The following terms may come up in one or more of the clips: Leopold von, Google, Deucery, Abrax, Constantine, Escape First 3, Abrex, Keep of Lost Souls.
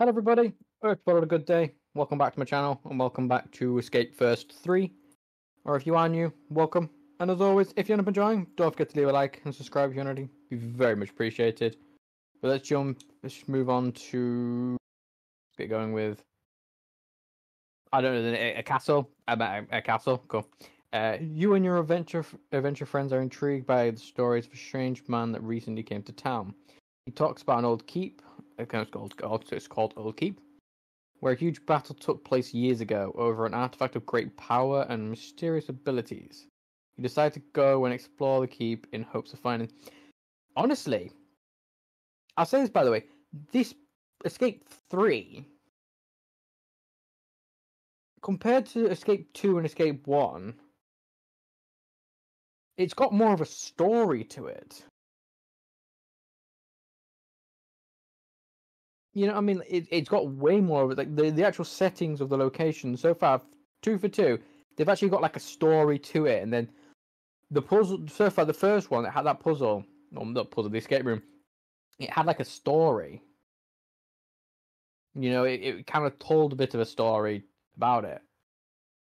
Hello everybody, hope you've had a good day. Welcome back to my channel and welcome back to Escape First 3. Or if you are new, welcome. And as always, if you end up enjoying, don't forget to leave a like and subscribe if you're already. It'd be very much appreciated. But let's move on to... Let's get going with... I don't know, a castle? A castle, cool. You and your adventure friends are intrigued by the stories of a strange man that recently came to town. He talks about an old keep. It's called Old Keep, where a huge battle took place years ago over an artifact of great power and mysterious abilities. You decide to go and explore the keep in hopes of finding... Honestly, I'll say this by the way, this Escape 3, compared to Escape 2 and Escape 1, it's got more of a story to it. You know, I mean, it's got way more of it. Like the actual settings of the location so far, 2 for 2, they've actually got like a story to it. And then the puzzle so far, the first one, it had that puzzle. Well, not puzzle, the escape room. It had like a story. You know, it kind of told a bit of a story about it.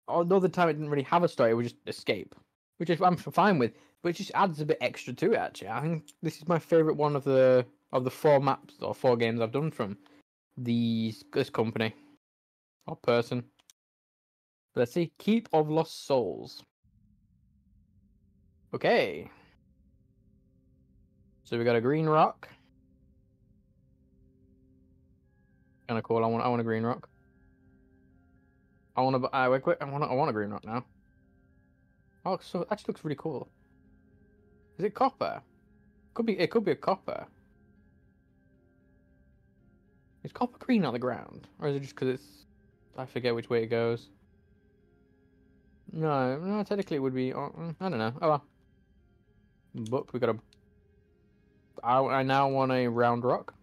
Another time, it didn't really have a story. It was just escape, which I'm fine with. But it just adds a bit extra to it. Actually, I think this is my favorite one of the. Of the 4 maps or 4 games I've done from this company or person. Let's see, Keep of Lost Souls. Okay, so we got a green rock. Kind of cool. I want a green rock. I want a green rock now. Oh, so it actually looks really cool. Is it copper? It could be a copper. Is copper green on the ground? Or is it just because it's... I forget which way it goes. No, technically it would be... I don't know. Oh well. Book, we got a... I now want a round rock.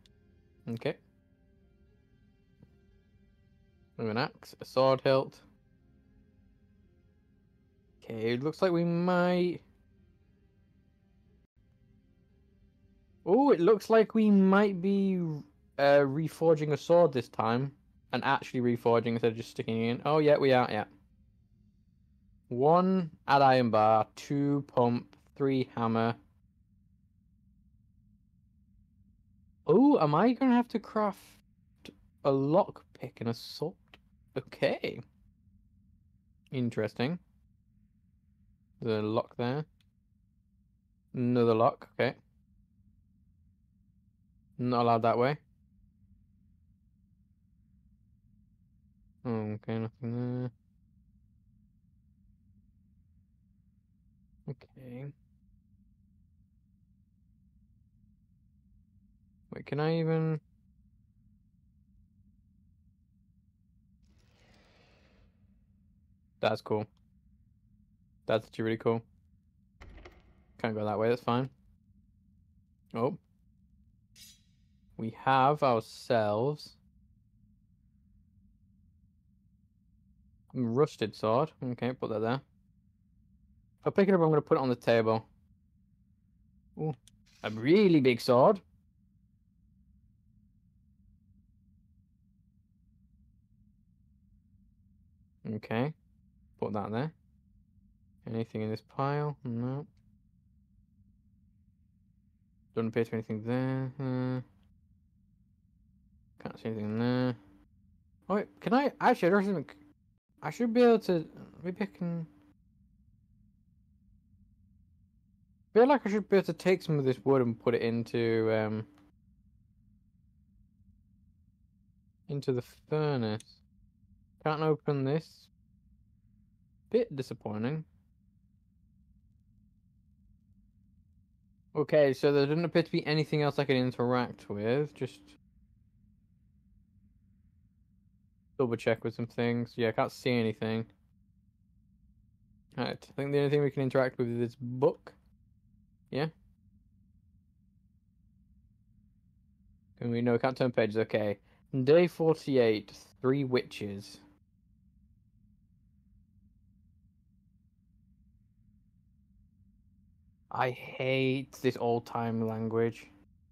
Okay. With an axe, a sword hilt. Okay, it looks like we might... Oh, it looks like we might be... reforging a sword this time, and actually reforging instead of just sticking it in. Oh yeah, we are, yeah. 1, add iron bar, 2, pump, 3, hammer. Oh, am I going to have to craft a lockpick and a sword? Okay. Interesting. The lock there. Another lock, okay. Not allowed that way. Okay, nothing there. Okay. Wait, can I even... That's cool. That's actually really cool. Can't go that way, that's fine. Oh. We have ourselves... rusted sword. Okay, put that there. If I pick it up, I'm going to put it on the table. Ooh, a really big sword. Okay, put that there. Anything in this pile? No. Don't appear to be anything there. Can't see anything there. Oh, wait, can I... Actually, there's something... I should be able to... Maybe I can... I feel like I should be able to take some of this wood and put it into the furnace. Can't open this. Bit disappointing. Okay, so there doesn't appear to be anything else I can interact with. Just... double check with some things. Yeah, I can't see anything. Alright, I think the only thing we can interact with is this book. Yeah? And we know we can't turn pages. Okay. Day 48. 3 witches. I hate this old time language.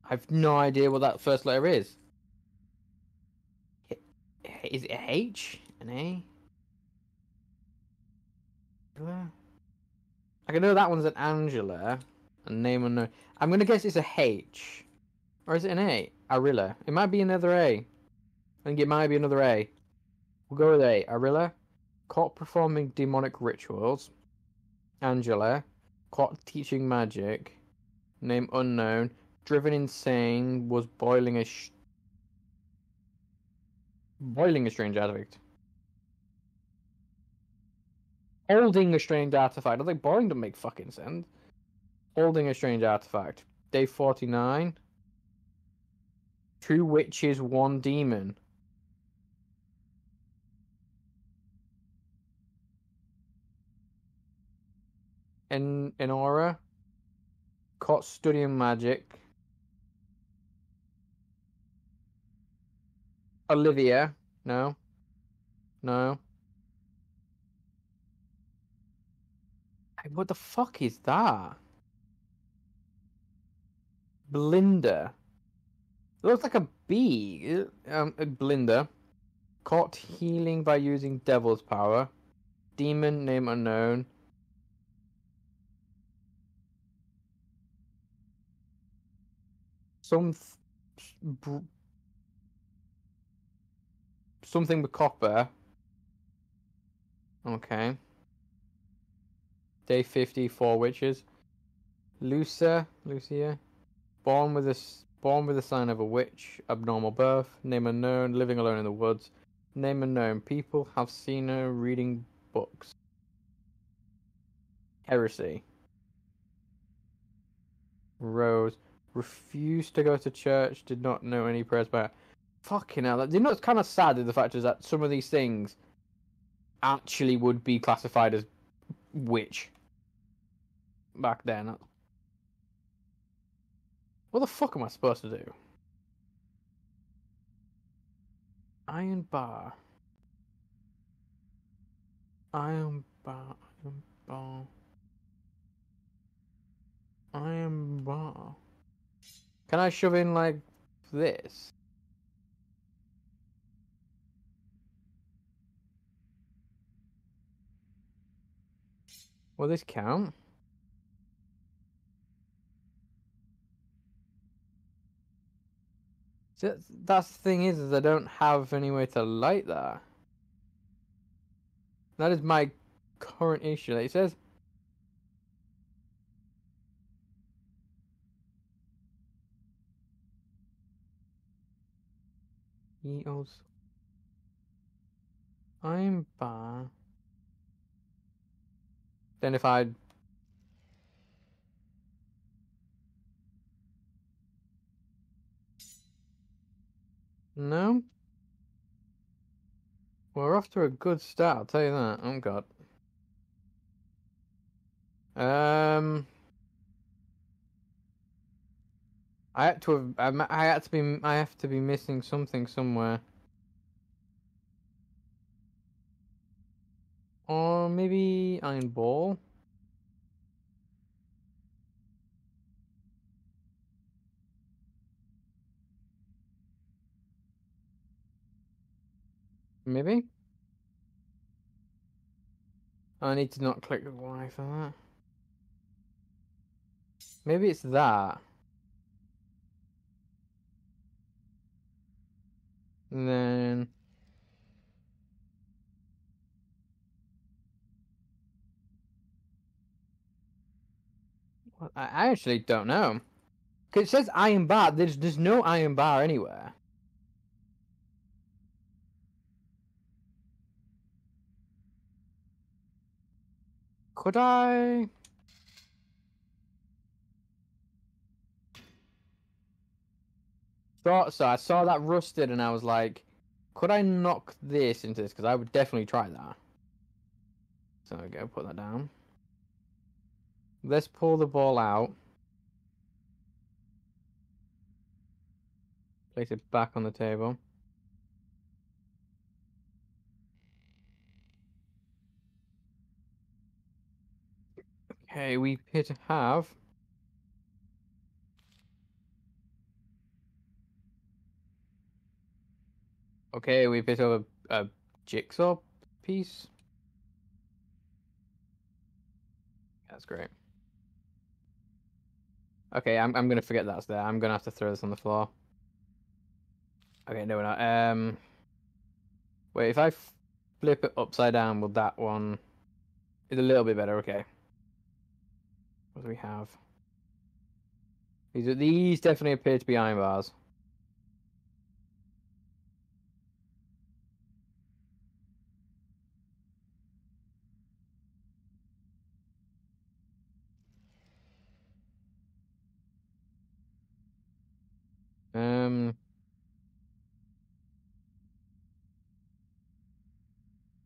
I have no idea what that first letter is. Is it a H? An A? I can know that one's an Angela. A name unknown. I'm going to guess it's a H. Or is it an A? Arilla. It might be another A. I think it might be another A. We'll go with A. Arilla. Caught performing demonic rituals. Angela. Caught teaching magic. Name unknown. Driven insane. Was boiling a... Boiling a strange artifact. Holding a strange artifact. I think boiling doesn't make fucking sense. Holding a strange artifact. Day 49. 2 witches, 1 demon. In aura. Caught studying magic. Olivia. No. No. What the fuck is that? Blinda. It looks like a bee. Blinda. Caught healing by using devil's power. Demon, name unknown. Something with copper. Okay. Day 50, 4 witches. Lucia. Born with a sign of a witch. Abnormal birth. Name unknown. Living alone in the woods. Name unknown. People have seen her reading books. Heresy. Rose. Refused to go to church. Did not know any prayers by her. Fucking hell, that, you know, it's kind of sad that the fact is that some of these things actually would be classified as witch back then. What the fuck am I supposed to do? Iron bar. Can I shove in like this? Will this count? So that's the thing is I don't have any way to light that. That is my current issue. It says... I'm bad. Then if I... No? We're off to a good start, I'll tell you that. Oh, God. I have to be missing something somewhere. Or maybe Iron Ball. Maybe. I need to not click the Y for that. Maybe it's that. And then... I actually don't know. Because it says iron bar. There's no iron bar anywhere. Could I? Thought so. I saw that rusted and I was like, could I knock this into this? Because I would definitely try that. So I go put that down. Let's pull the ball out. Place it back on the table. Okay, we could have... Okay, we picked up a jigsaw piece. That's great. Okay, I'm gonna forget that's there. I'm gonna have to throw this on the floor. Okay, no, we're not. Wait, if I flip it upside down, will that one? It's a little bit better. Okay. What do we have? These definitely appear to be iron bars.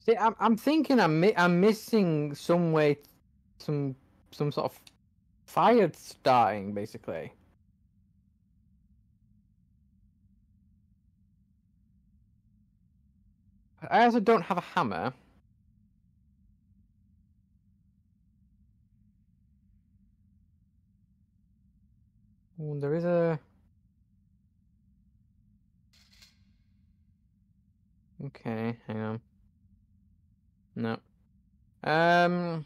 See, I'm thinking I'm missing some way, some sort of fire starting basically. I also don't have a hammer. Ooh, there is a. Okay, hang on. No. I mean,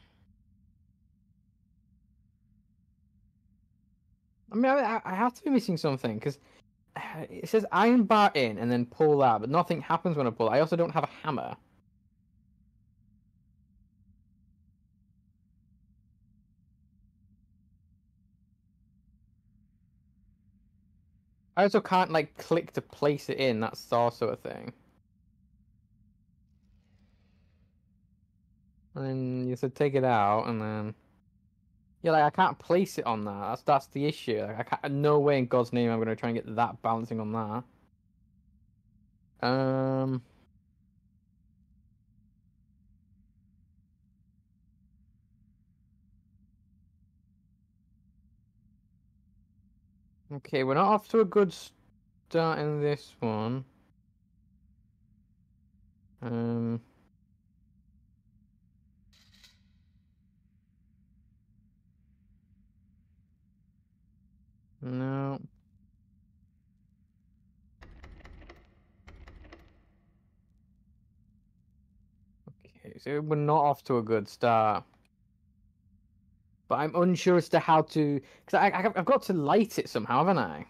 I have to be missing something, because it says iron bar in and then pull that, but nothing happens when I pull. I also don't have a hammer. I also can't, like, click to place it in. That's also a thing. And then you said take it out, and then yeah, like I can't place it on that. That's the issue. Like, I can't. No way in God's name I'm gonna try and get that balancing on that. Okay, we're not off to a good start in this one. No. Okay, so we're not off to a good start. But I'm unsure as to how to... Because I've got to light it somehow, haven't I?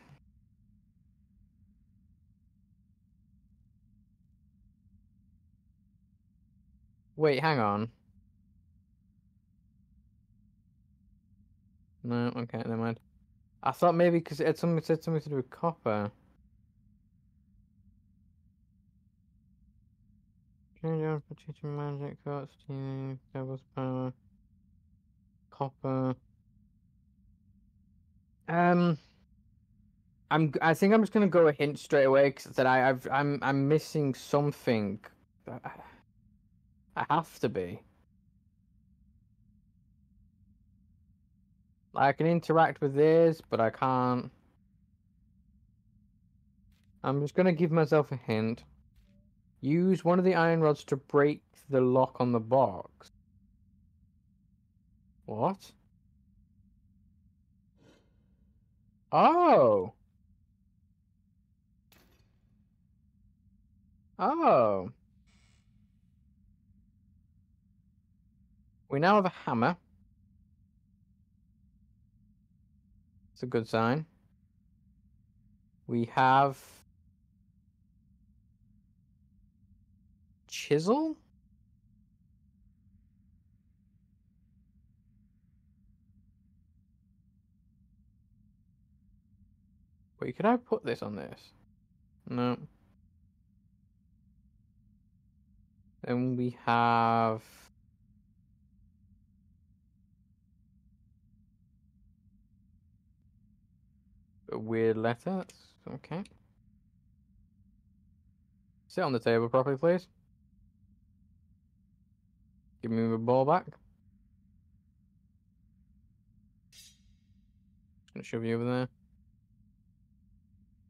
Wait, hang on. No, okay, never mind. I thought maybe because it had something to do with copper. Change your particular magic, cut, stealing, devil's power, copper. I think I'm just gonna go a hint straight away because that I'm missing something. I have to be. I can interact with this, but I can't. I'm just going to give myself a hint. Use one of the iron rods to break the lock on the box. What? Oh! Oh! We now have a hammer. A good sign. We have chisel. Wait, could I put this on this? No. Then we have a weird letter. Okay. Sit on the table properly, please. Give me my ball back. Just gonna shove you over there.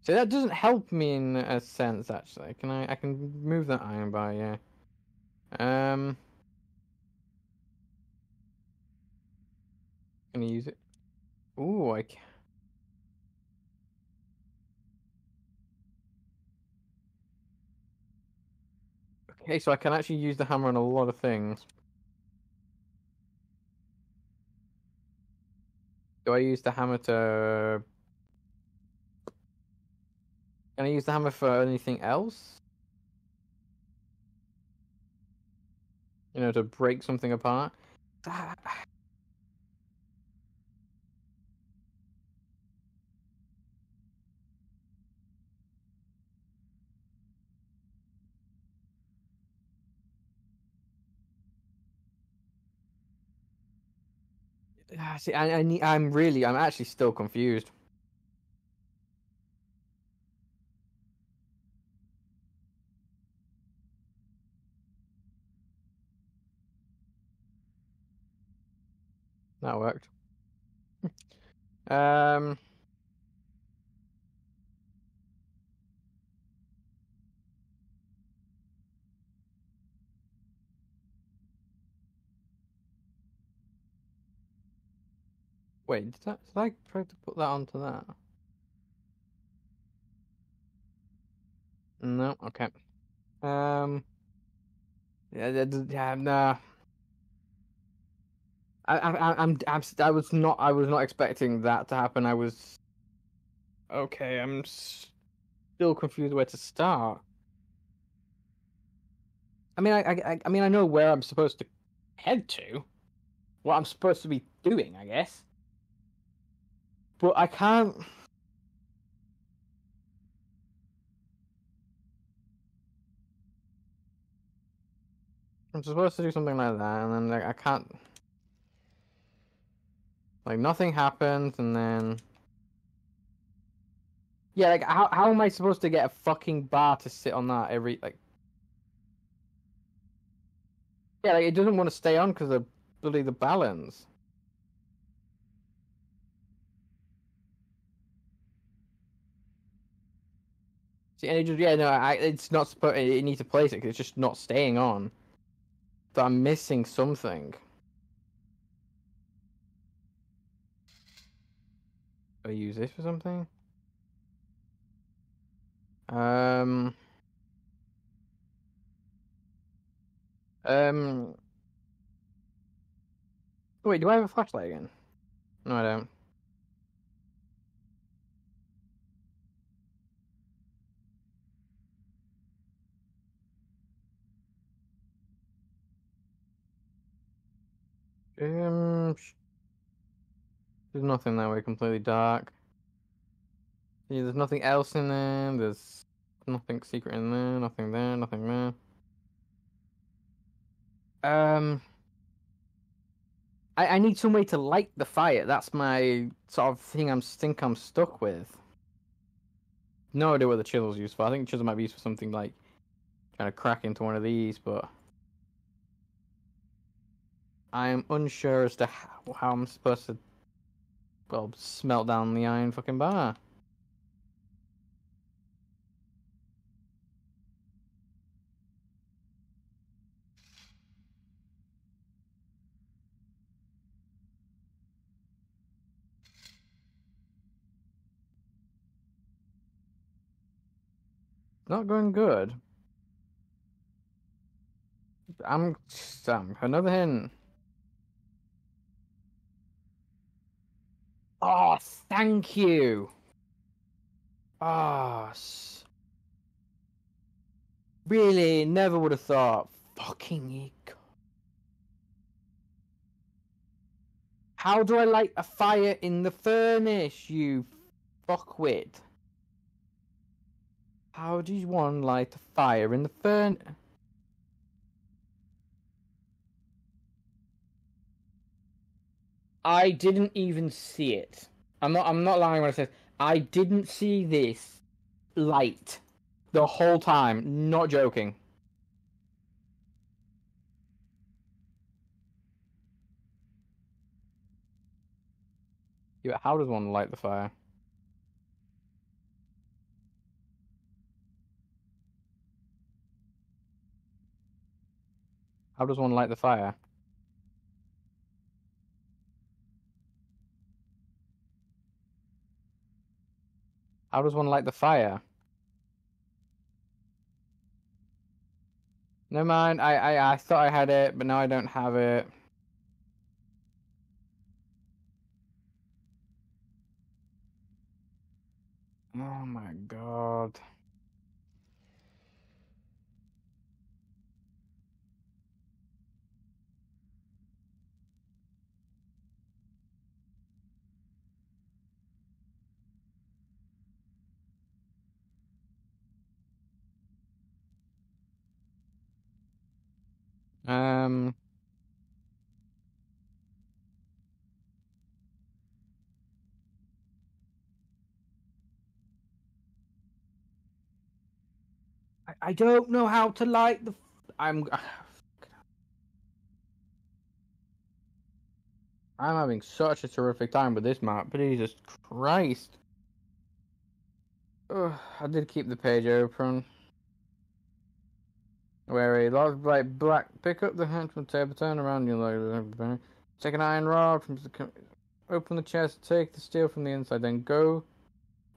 So that doesn't help me in a sense, actually. Can I? I can move that iron bar, yeah. Gonna use it. Ooh, I can. Okay, so I can actually use the hammer on a lot of things. Do I use the hammer to... Can I use the hammer for anything else? You know, to break something apart? See, I'm actually still confused. That worked. Wait, did I try to put that onto that? No, okay. Yeah, nah. I was not expecting that to happen. I was... Okay, I'm still confused where to start. I mean, I mean, I know where I'm supposed to head to. What I'm supposed to be doing, I guess. But I can't... I'm supposed to do something like that, and then like, I can't... Like, nothing happens, and then... Yeah, like, how am I supposed to get a fucking bar to sit on that every, like... Yeah, like, it doesn't want to stay on because of bloody the balance. See, and it just, yeah, no, it's not supposed... It needs to place it because it's just not staying on. So I'm missing something. I use this for something. Wait, do I have a flashlight again? No, I don't. There's nothing that way, completely dark. Yeah, there's nothing else in there, there's nothing secret in there, nothing there, nothing there. I need some way to light the fire, that's my sort of thing I think I'm stuck with. No idea what the chisel's used for. I think the chisel might be used for something like trying to crack into one of these, but... I am unsure as to how I'm supposed to... Well, smelt down the iron fucking bar. Not going good. Another hint. Oh, thank you. Ah, oh, really? Never would have thought. Fucking God. How do I light a fire in the furnace, you fuckwit? How does one light a fire in the furnace? I didn't even see it. I'm not lying when I say I didn't see this light the whole time. Not joking. Yeah, how does one light the fire? How does one light the fire? How does one light the fire? Never mind, I thought I had it, but now I don't have it. Oh my god. I don't know how to light the... I'm having such a terrific time with this map. Jesus Christ. Ugh, I did keep the page open. Where a large black pick up the hand from the table, turn around your leg. Take an iron rod from the... Open the chest, take the steel from the inside, then go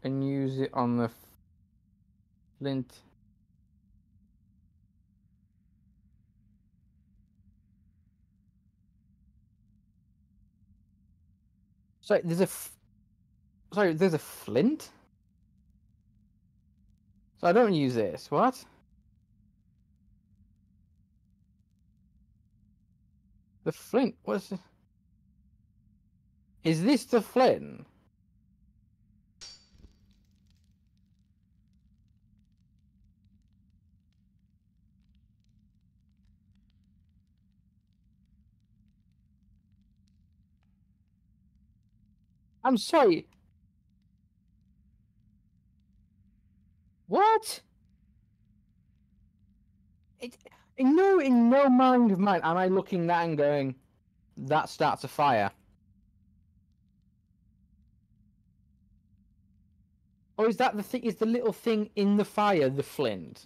and use it on the flint... Sorry, there's a flint? So I don't use this, what? The flint, what's this? Is this the flint? I'm sorry. What? In no mind of mine am I looking that and going, that starts a fire. Or is that the thing? Is the little thing in the fire the flint?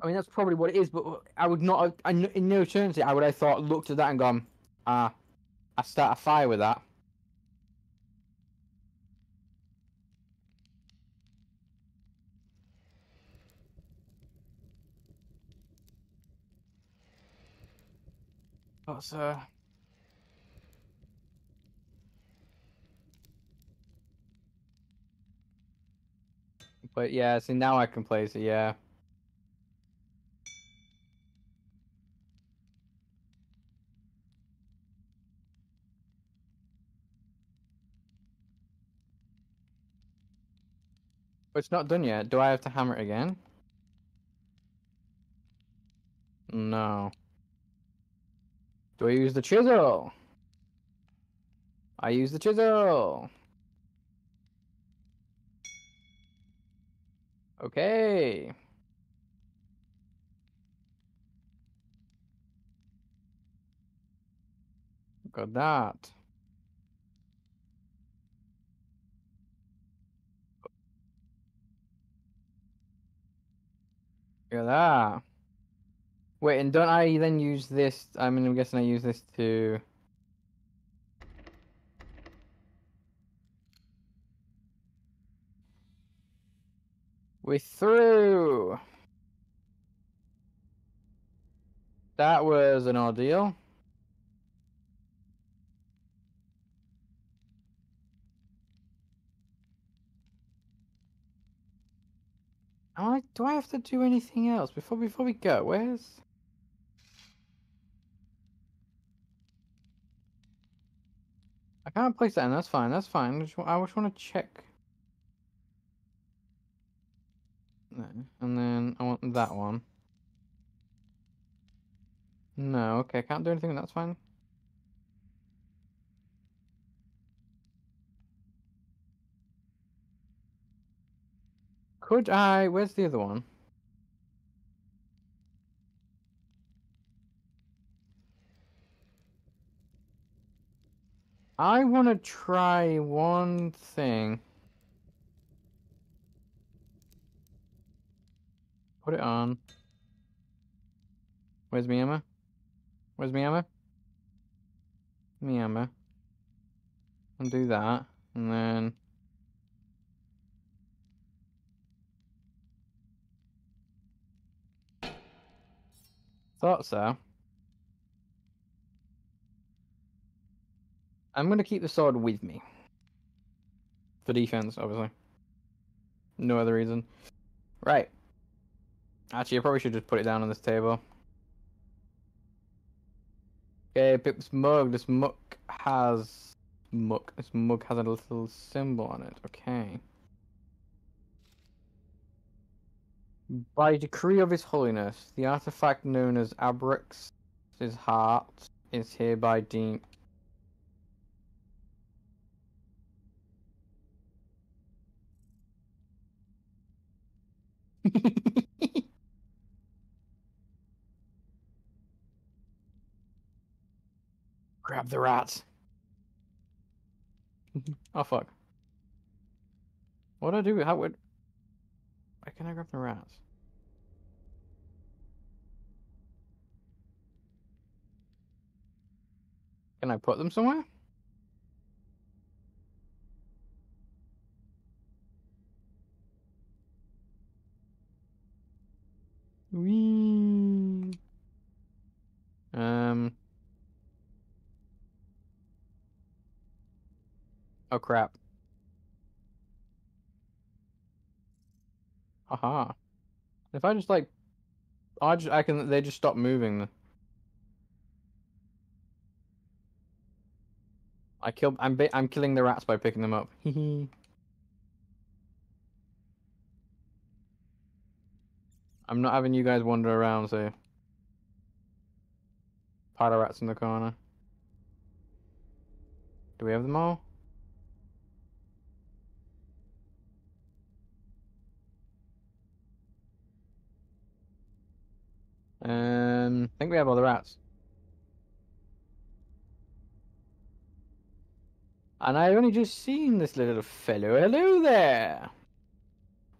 I mean, that's probably what it is. But I would not. In no eternity, I would have thought, looked at that and gone, ah. I start a fire with that. What's But yeah, see now I can place it, yeah. It's not done yet. Do I have to hammer it again? No. Do I use the chisel? I use the chisel. Okay. Got that. Look at that. Wait, and don't I then use this? I mean, I'm guessing I use this to... We're through! That was an ordeal. Do I have to do anything else before we go? Where's... I can't place that in. That's fine. That's fine. I just want to check. No. And then I want that one. No. Okay. I can't do anything. That's fine. Could I... Where's the other one? I want to try one thing. Put it on. Where's me hammer? Where's me hammer? Me hammer. And do that. And then... Thought so. I'm going to keep the sword with me. For defense, obviously. No other reason. Right. Actually, I probably should just put it down on this table. Okay, Pip's mug. This mug has a little symbol on it. Okay. By decree of His Holiness, the artifact known as Abrex's heart is hereby deemed. Grab the rats. Oh fuck! What do I do? How would? Why can't I grab the rats? Can I put them somewhere? Whee. Oh crap. Aha. If I just like I can they just stop moving. I'm killing the rats by picking them up. Hee. I'm not having you guys wander around, so pile of rats in the corner. Do we have them all? I think we have all the rats. And I've only just seen this little fellow. Hello there!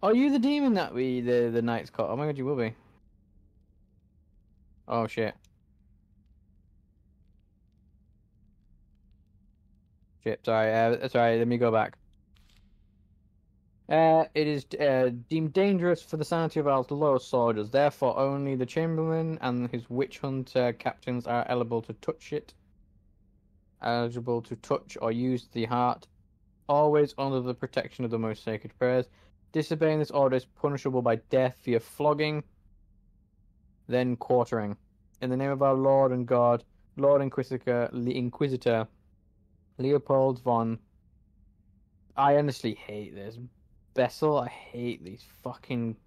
Are you the demon that the knight's caught? Oh my god, you will be. Oh shit. Shit, sorry, sorry, let me go back. It is deemed dangerous for the sanity of our lower soldiers. Therefore, only the Chamberlain and his witch hunter captains are eligible to touch it. Eligible to touch or use the heart. Always under the protection of the most sacred prayers. Disobeying this order is punishable by death via flogging, then quartering. In the name of our Lord and God, Lord Inquisitor Leopold von. I honestly hate this. Bessel, I hate these fucking...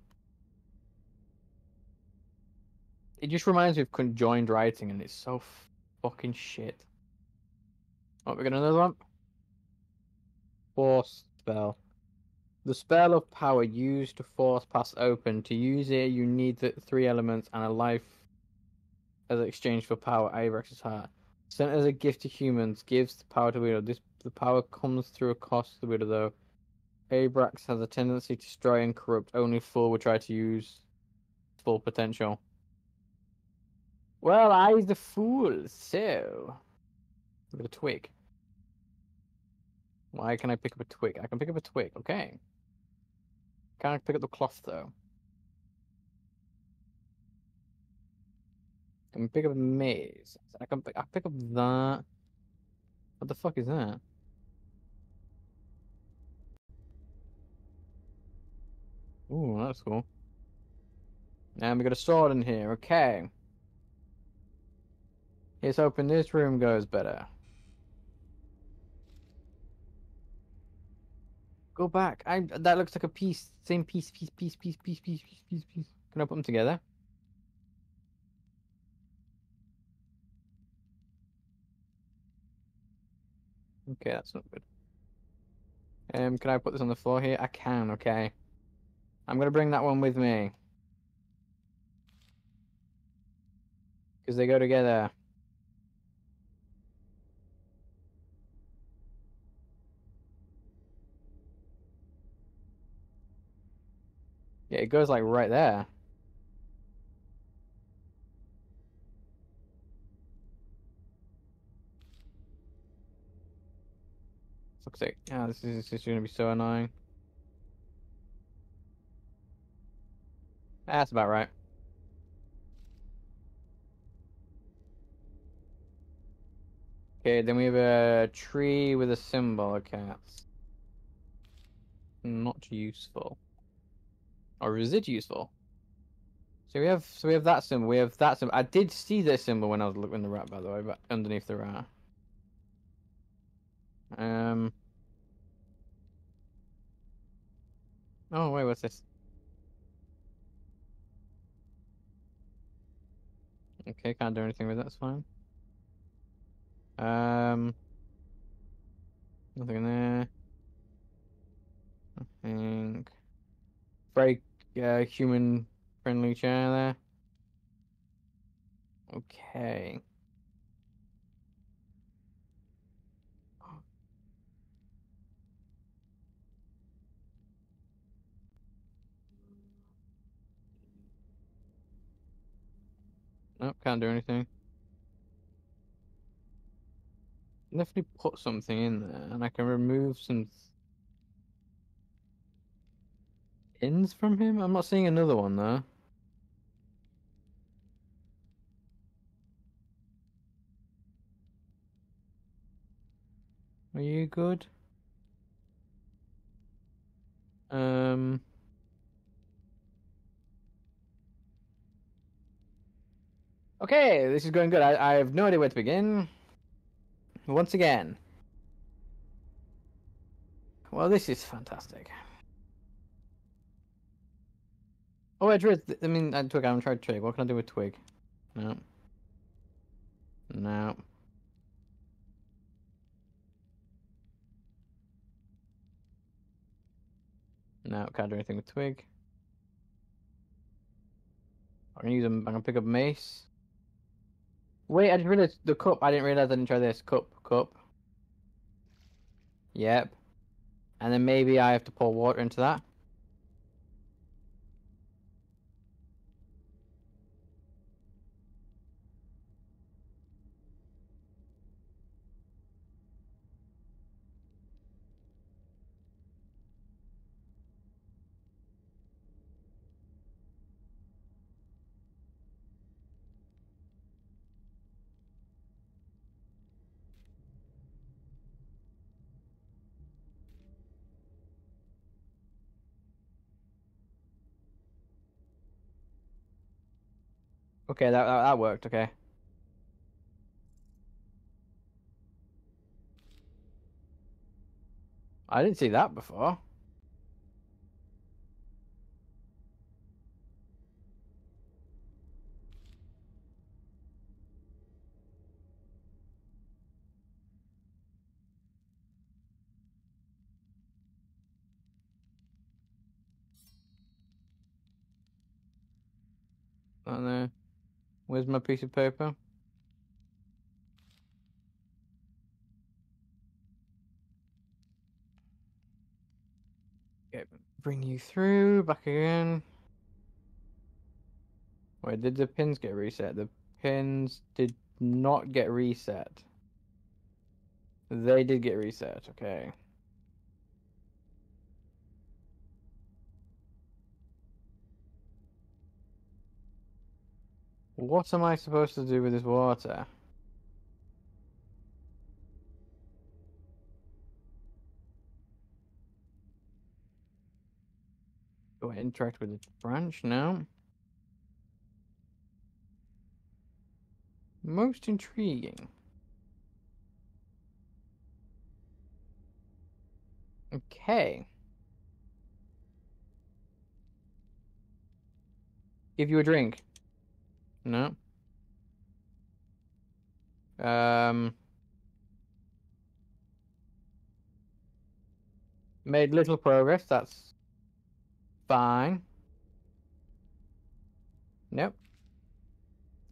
It just reminds me of conjoined writing, and it's so fucking shit. Oh, we got another one. Force spell. The spell of power used to force pass open. To use it, you need the 3 elements and a life as exchange for power. Abrex's heart. Sent as a gift to humans, gives the power to the wielder. The power comes through a cost to the wielder, though. Abrax has a tendency to destroy and corrupt. Only a fool would try to use full potential. Well, I's the fool, so... Look at a twig. Why can I pick up a twig? I can pick up a twig, okay. Can't I pick up the cloth, though? I can pick up a maze. I pick up that. What the fuck is that? Ooh, that's cool. And we got a sword in here, okay. Let's hoping this room goes better. Go back. That looks like a piece. Same piece. Can I put them together? Okay, that's not good. Can I put this on the floor here? I can, okay. I'm gonna bring that one with me. Because they go together. Yeah, it goes like right there. Fuck's sake. Ah, this is gonna be so annoying. That's about right. Okay, then we have a tree with a symbol. Okay, that's not useful. Or is it useful? So we have that symbol. We have that symbol. I did see this symbol when I was looking at the rat, by the way, but underneath the rat. Oh wait, what's this? Okay, can't do anything with that, that's fine. Nothing in there. I think very human friendly chair there. Okay. Nope, can't do anything. Definitely put something in there, and I can remove some pins from him. I'm not seeing another one though. Are you good? Okay, this is going good. I have no idea where to begin. Once again. Well, this is fantastic. Oh, I drew. I mean, I took. I haven't tried twig. What can I do with twig? No. No. No, can't do anything with twig. I can use. I can pick up mace. Wait, I just realized the cup. I didn't realize I didn't try this. Cup. Yep. And then maybe I have to pour water into that. Okay, that worked, okay. I didn't see that before. Not there. Where's my piece of paper? Okay, bring you through, back again. Wait, did the pins get reset? The pins did not get reset. They did get reset, okay. What am I supposed to do with this water? Do I interact with the branch? No. Most intriguing. Okay. Give you a drink. No. Made little progress, that's fine. Nope.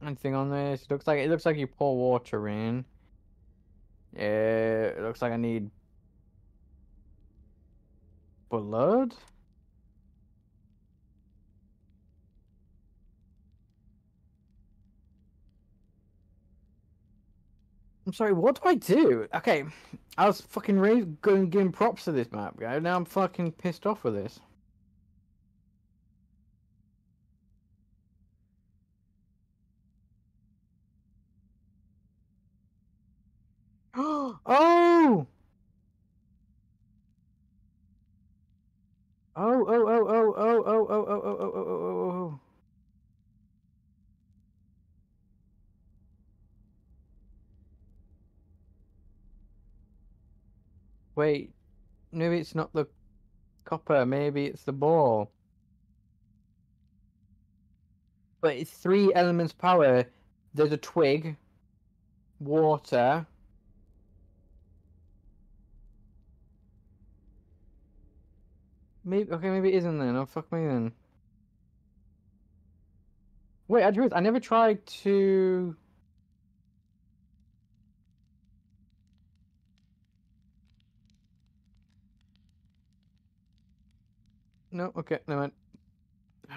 Anything on this? It looks like you pour water in. It looks like I need blood. I'm sorry, what do I do? Okay, I was fucking giving props to this map, guy. Now I'm fucking pissed off with this. Oh! Oh. Wait, maybe it's not the copper, maybe it's the ball. But it's three elements power. There's a twig, water, maybe, okay, maybe it isn't then. Oh, fuck me then. Wait, I never tried to... No, okay, never mind. I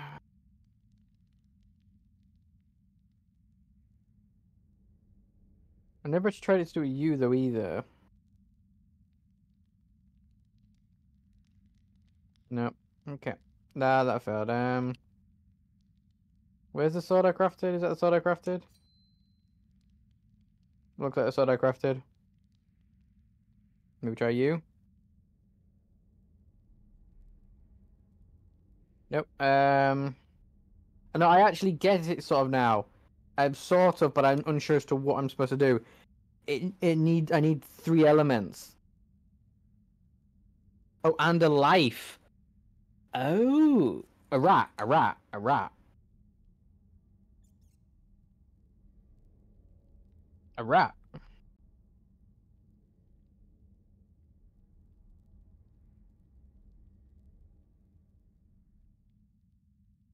never tried to do a U though either. No, okay. Nah, that failed. Where's the sword I crafted? Is that the sword I crafted? Looks like the sword I crafted. Maybe try U. Nope. No, I actually get it sort of now. I'm sort of, but I'm unsure as to what I'm supposed to do. I need three elements. Oh, and a life. Oh, a rat. A rat.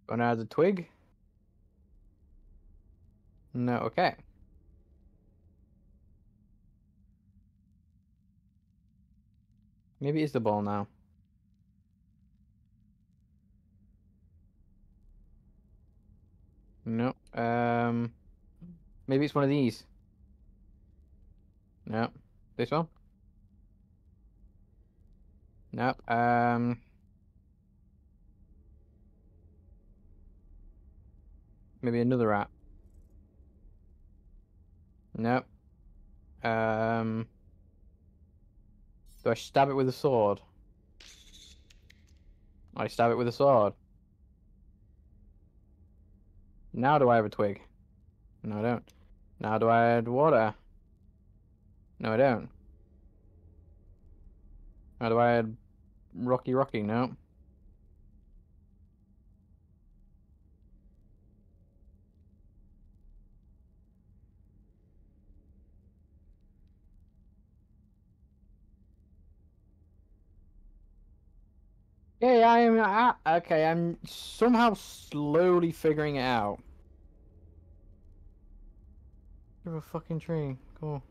Gonna add a twig? No, okay. Maybe it's the ball now. No. Maybe it's one of these. No. This one? No. Maybe another rat. No. Do I stab it with a sword? I stab it with a sword. Now do I have a twig? No, I don't. Now do I add water? No, I don't. Now do I add rocky? No. Yeah, I'm somehow slowly figuring it out. Give a fucking tree. Cool.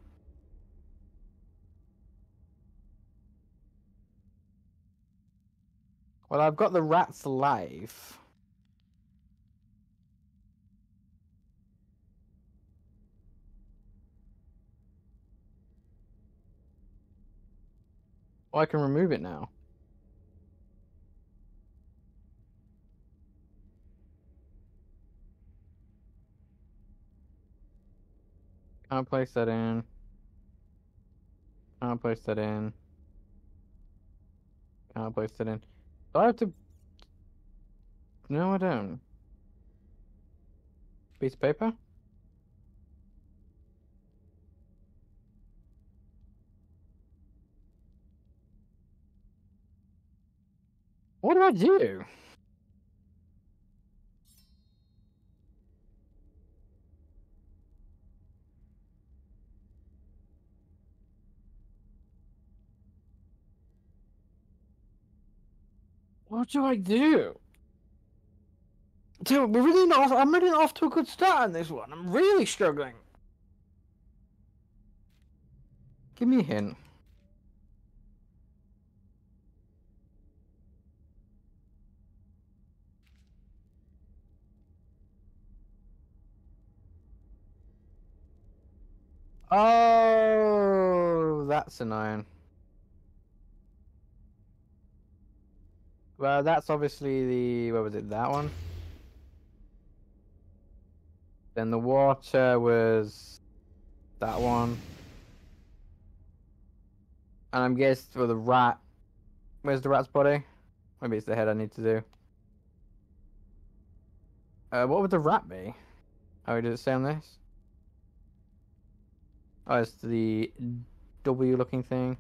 Well, I've got the rat's life. Oh, I can remove it now. I'll place that in. I'll place that in. I'll place that in. Do I have to... No, I don't. Piece of paper? What do I do? What do I do? Dude, we're really not off, I'm really not off to a good start on this one. I'm really struggling. Give me a hint. Oh, that's annoying. Well, that's obviously the... What was it? That one? Then the water was... That one. And I'm guessing for the rat. Where's the rat's body? Maybe it's the head I need to do. What would the rat be? Oh, did it say on this? Oh, it's the W looking thing.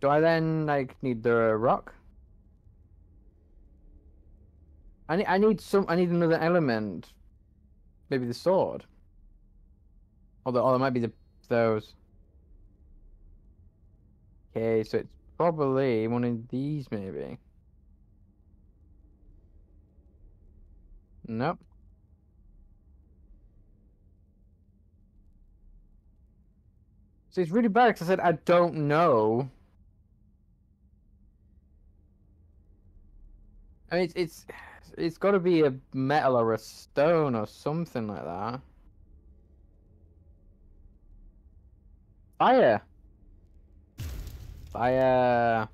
Do I then, like, need the rock? I need another element. Maybe the sword. Although, oh, it might be those. Okay, so it's probably one of these, maybe. Nope. So it's really bad because I said I don't know. I mean, it's got to be a metal or a stone or something like that. Fire! Fire!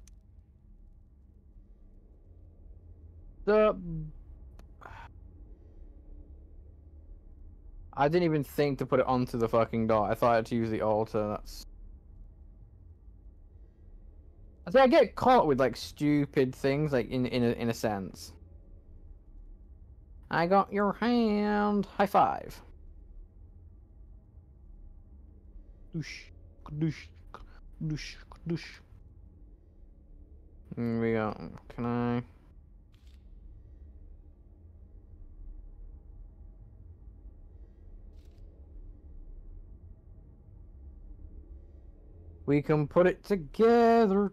I didn't even think to put it onto the fucking door. I thought I had to use the altar. That's... I think I get caught with, like, stupid things, like, in a sense. I got your hand. High five. Doosh, doosh, doosh, doosh. Here we go. Can I... We can put it together.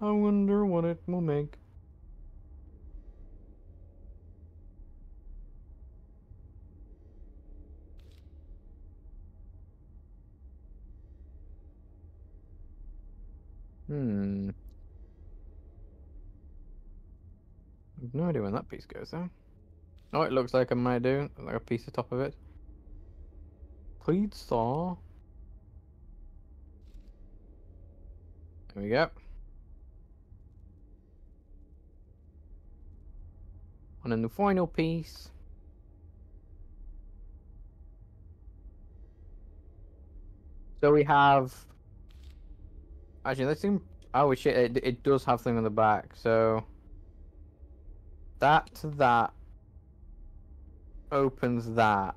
I wonder what it will make. I've no idea when that piece goes though. Oh, it looks like I might do. Like a piece of top of it. Pleat saw. There we go. And then the final piece. So we have... Actually, let's see... Oh shit, it does have thing on the back, so... That to that... Opens that.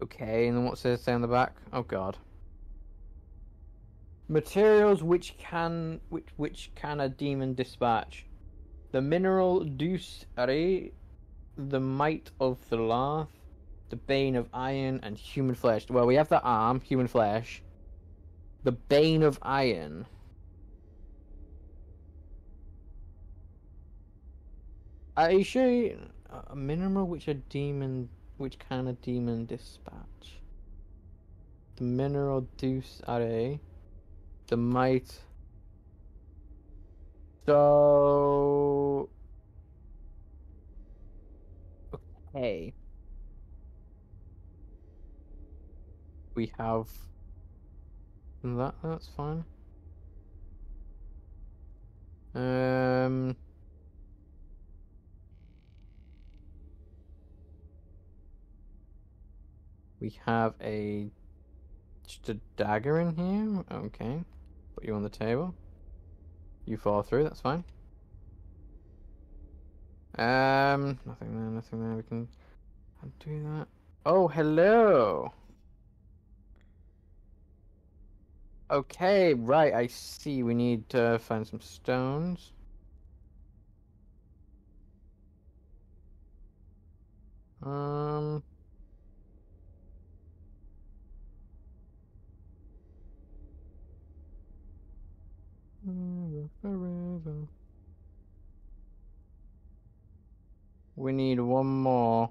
Okay, and then what's it say on the back? Oh god. Materials which can a demon dispatch. The mineral Deucery, the might of the Larth, the bane of iron, and human flesh. Well, we have the arm, human flesh. The bane of iron. Are you sure? A mineral which can a demon dispatch? The mineral Deucery, the might. So... Okay. We have... That's fine. We have just a dagger in here. Okay. Put you on the table. You fall through, that's fine. Nothing there. We can undo that. Oh, hello! Okay, right, I see. We need to find some stones. Forever. We need one more.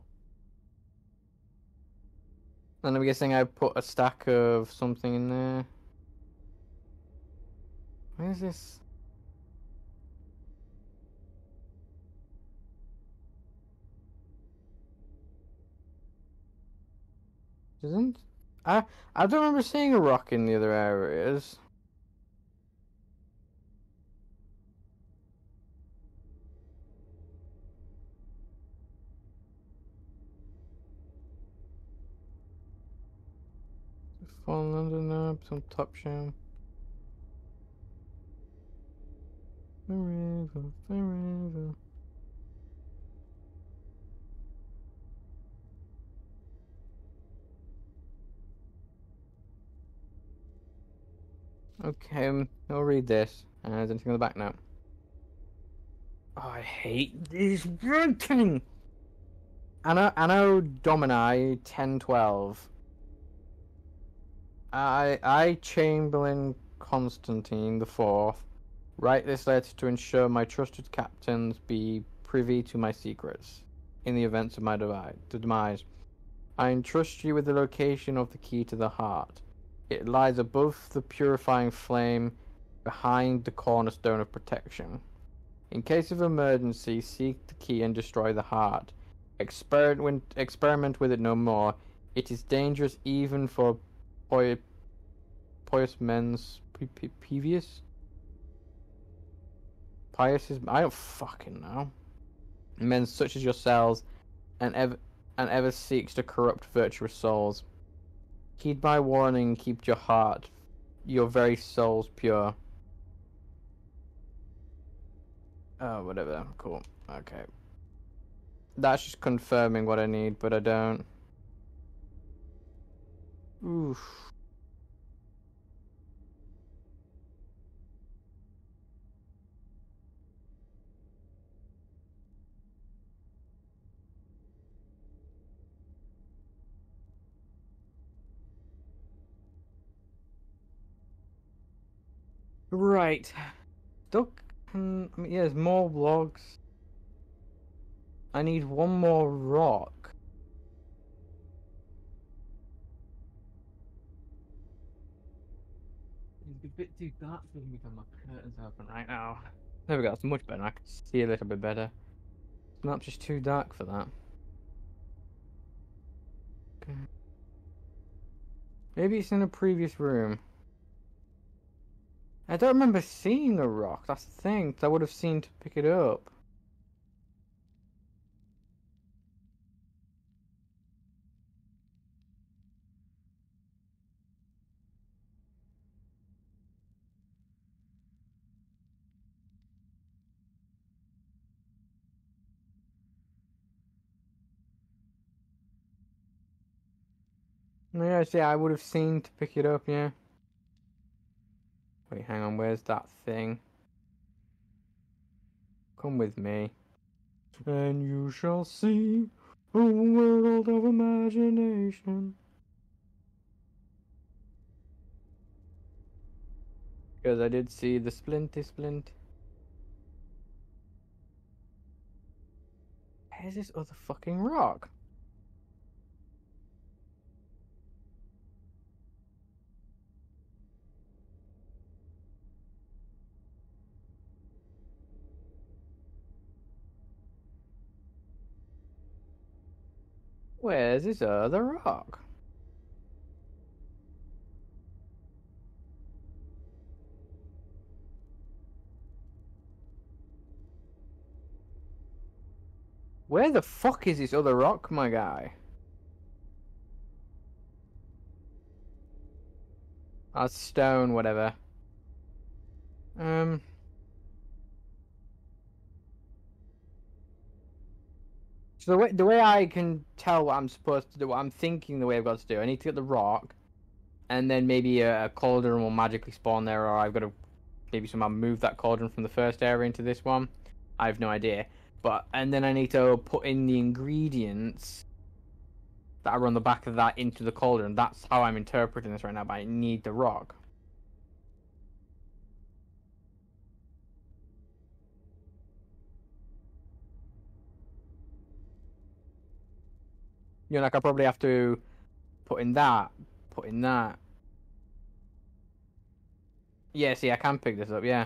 And I'm guessing I put a stack of something in there. Where's this? Isn't... I don't remember seeing a rock in the other areas. falling under now, some top sham. The river. Okay, I'll read this. There's anything on the back now. Oh, I hate this writing. Anno Domini 1012. I Chamberlain Constantine IV, write this letter to ensure my trusted captains be privy to my secrets in the events of my demise. I entrust you with the location of the key to the heart. It lies above the purifying flame, behind the cornerstone of protection. In case of emergency, seek the key and destroy the heart. Experiment with it no more. It is dangerous even for pious men's I don't fucking know. Men such as yourselves, and ever seeks to corrupt virtuous souls. Heed my warning, keep your heart, your very souls pure. Oh, whatever, cool, okay. That's just confirming what I need, but I don't. Oof. Right. I mean, yeah, there's more logs. I need one more rock. It's a bit too dark for me to have my curtains open right now. There we go, that's much better. I can see a little bit better. It's not just too dark for that. Maybe it's in a previous room. I don't remember seeing a rock, that's the thing, I would have seen to pick it up. Yeah, see, I would have seen to pick it up, yeah. Wait, hang on, where's that thing? Come with me. And you shall see a world of imagination. Because I did see the splinty splint. Where's this other fucking rock? Where's this other rock? Where the fuck is this other rock, my guy? That's stone, whatever. So the way I can tell what I'm supposed to do, what I'm thinking the way I've got to do, I need to get the rock, and then maybe a cauldron will magically spawn there, or I've got to maybe somehow move that cauldron from the first area into this one. I have no idea. And then I need to put in the ingredients that are on the back of that into the cauldron. That's how I'm interpreting this right now, but I need the rock. You know, like, I probably have to put in that. Yeah, see, I can pick this up, yeah.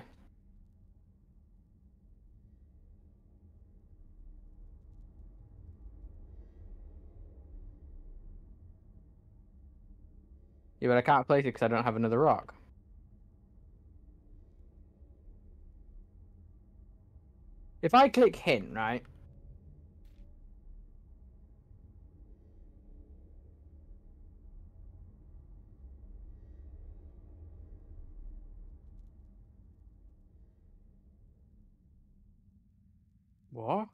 Yeah, but I can't place it because I don't have another rock. If I click hint, right? What?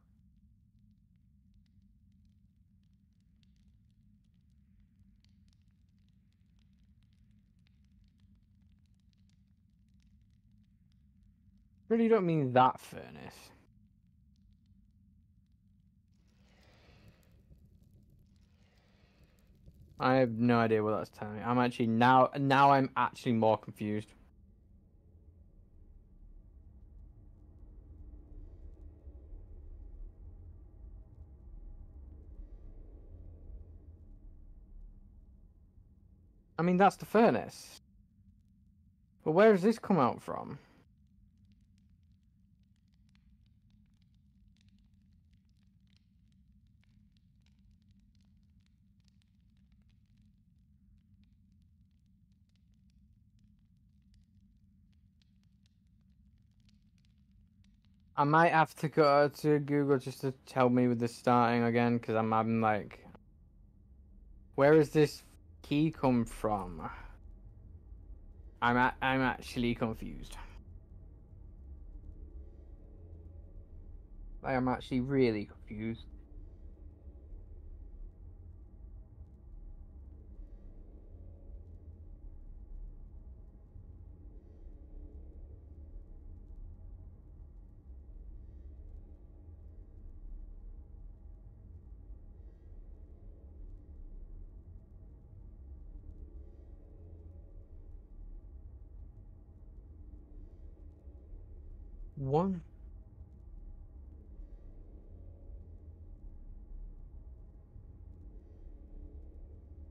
Really don't mean that furnace. I have no idea what that's telling me. I'm actually now I'm actually more confused. I mean, that's the furnace. But where does this come out from? I might have to go to Google just to tell me with this starting again, because I'm having like... Where is this key come from? I'm actually confused. Like, I'm actually really confused. One.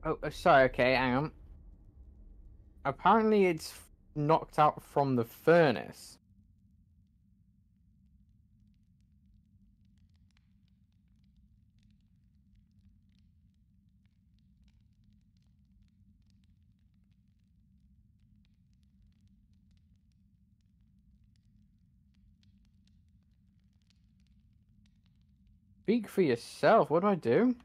Oh, sorry, okay, hang on. Apparently it's knocked out from the furnace. Speak for yourself. What do?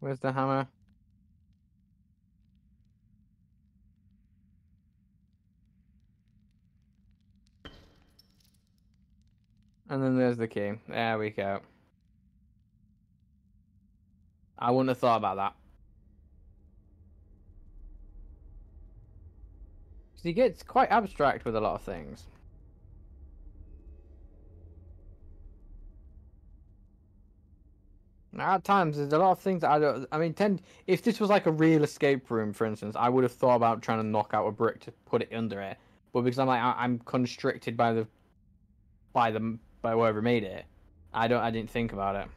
Where's the hammer? And then there's the key. There we go. I wouldn't have thought about that. He gets quite abstract with a lot of things. Now, at times, there's a lot of things that I don't... I mean, if this was like a real escape room, for instance, I would have thought about trying to knock out a brick to put it under it. But because I'm like, I'm constricted by the... by whoever made it, I didn't think about it.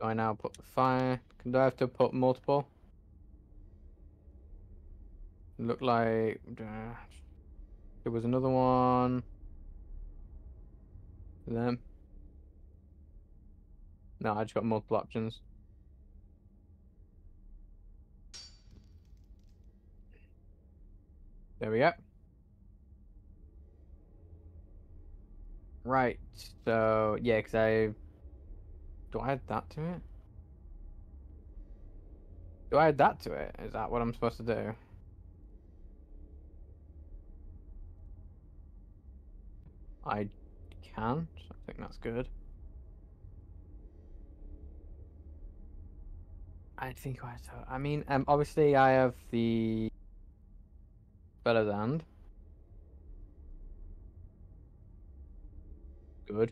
Do I now put the fire? Do I have to put multiple? Look like there was another one. Then no, I just got multiple options. There we go. Right. So yeah, because do I add that to it? Do I add that to it? Is that what I'm supposed to do? I can't. I think that's good. I think I have to. I mean, obviously I have the Bella's Hand. Good.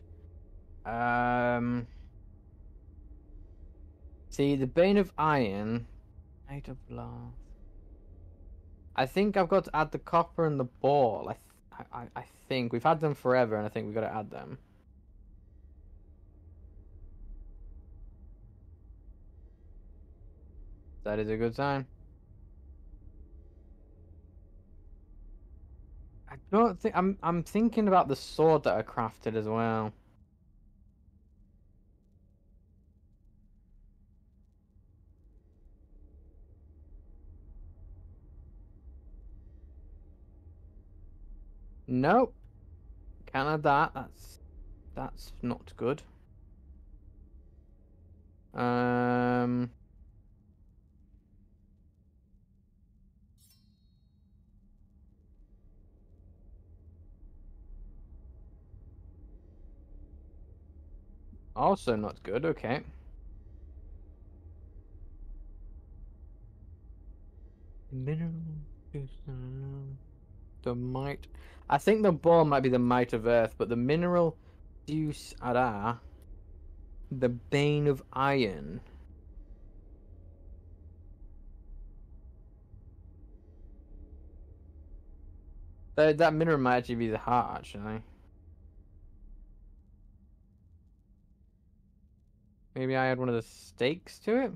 See, the Bane of Iron, Eight of Love. I think I've got to add the copper and the ball. I think we've had them forever, and I think we've got to add them. That is a good sign. I don't think I'm thinking about the sword that I crafted as well. Nope. Can't add that. That's not good. Also not good, okay. The might. I think the ball might be the might of earth, but the mineral deuce ara, the bane of iron. That mineral might actually be the heart, actually. Maybe I add one of the stakes to it?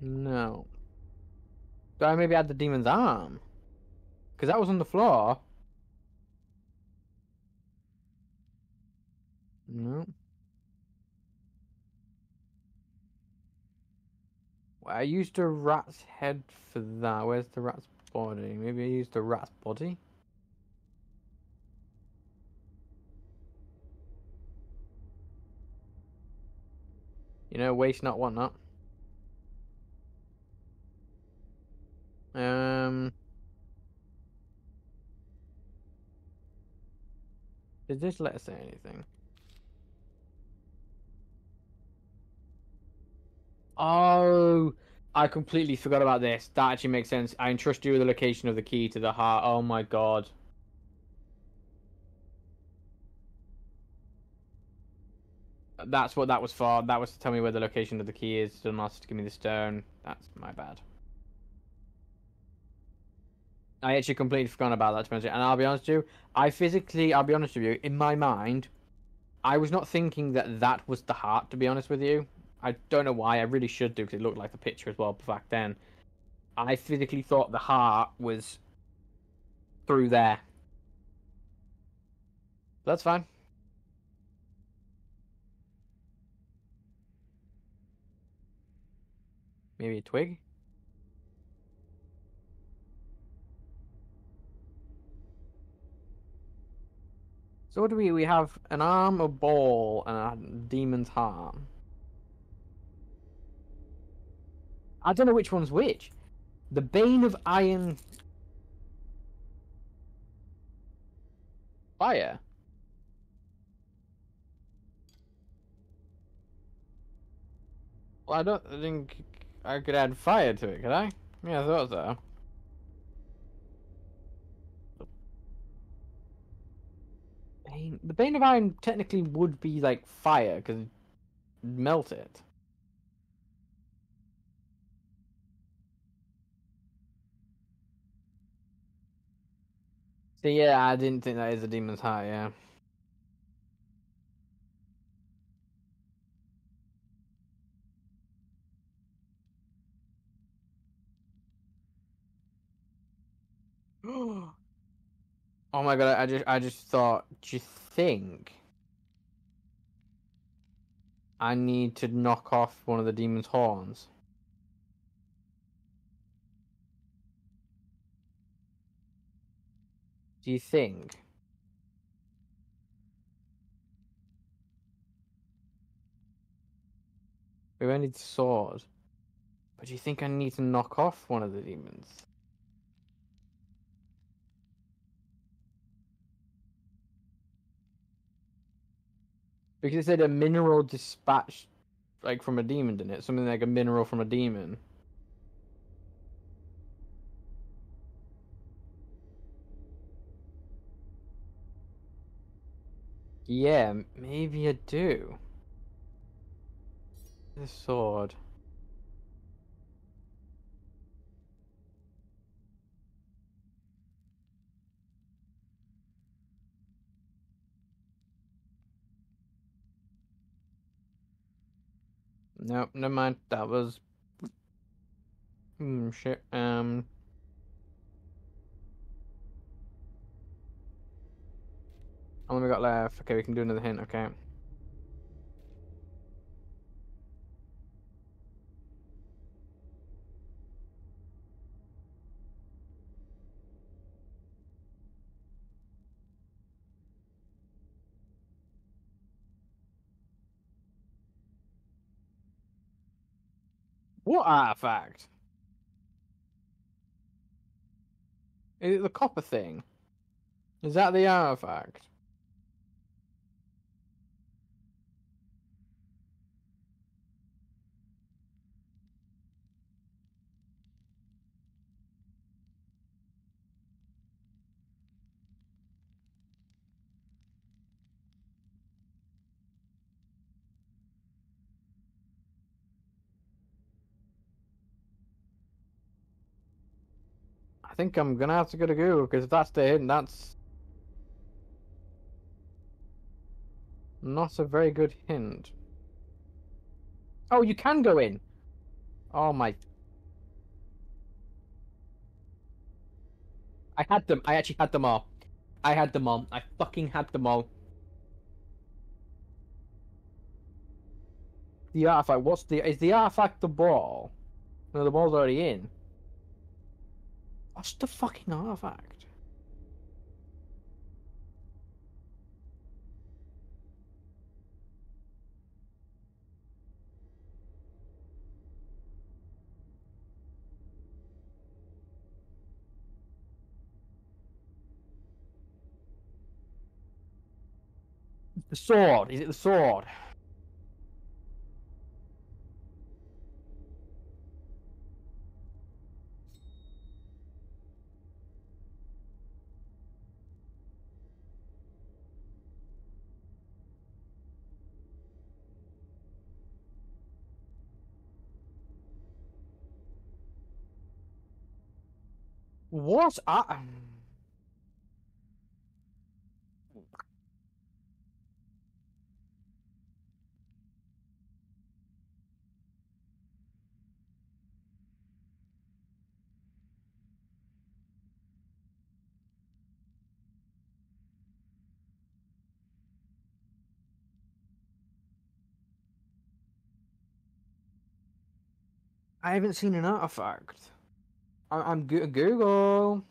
No. Do I maybe add the demon's arm? Because that was on the floor. No. I used a rat's head for that. Where's the rat's body? Maybe I used the rat's body? You know, waste not, want not. Did this letter say anything? Oh, I completely forgot about this. That actually makes sense. I entrust you with the location of the key to the heart. Oh my god. That's what that was for. That was to tell me where the location of the key is. Doesn't matter to give me the stone. That's my bad. I actually completely forgot about that, to be honest with you. And I'll be honest with you, I'll be honest with you, in my mind, I was not thinking that that was the heart, to be honest with you. I don't know why, I really should do, because it looked like the picture as well back then. I physically thought the heart was through there. That's fine. Maybe a twig? So what do we have? An arm, a ball, and a demon's heart. I don't know which one's which. The bane of iron... Fire. Well, I don't think I could add fire to it, could I? Yeah, I thought so. The bane of iron technically would be like fire, because it'd melt it. So yeah, I didn't think that is a demon's heart, yeah. Oh my god, I just thought, do you think I need to knock off one of the demon's horns? Do you think? We only need sword. But do you think I need to knock off one of the demons? Because it said a mineral dispatched, like, from a demon, didn't it? Something like a mineral from a demon. Yeah, maybe I do. The sword. Nope, never mind. That was shit. How long we got left? Okay, we can do another hint. Okay. What artifact? Is it the copper thing? Is that the artifact? I think I'm gonna have to go to Google, because if that's the hidden, that's not a very good hint. Oh, you can go in! Oh my... I had them. I actually had them all. I had them all. I fucking had them all. The artifact, what's the... Is the artifact the ball? No, the ball's already in. What's the fucking artifact? The sword. Is it the sword? What? I haven't seen an artifact. I'm Google.